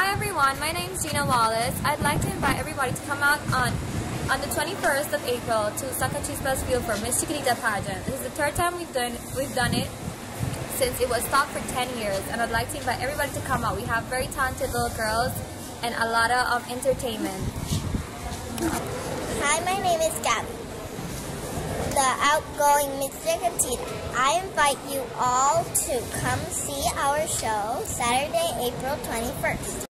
Hi everyone, my name is Gina Wallace. I'd like to invite everybody to come out on the 21st of April to Saca Chispas Field for Miss Chiquitita pageant. This is the third time we've done it since it was stopped for 10 years, and I'd like to invite everybody to come out. We have very talented little girls and a lot of entertainment. Hi, my name is Gabby, the outgoing Miss Chiquitita. I invite you all to come see our show Saturday, April 21st.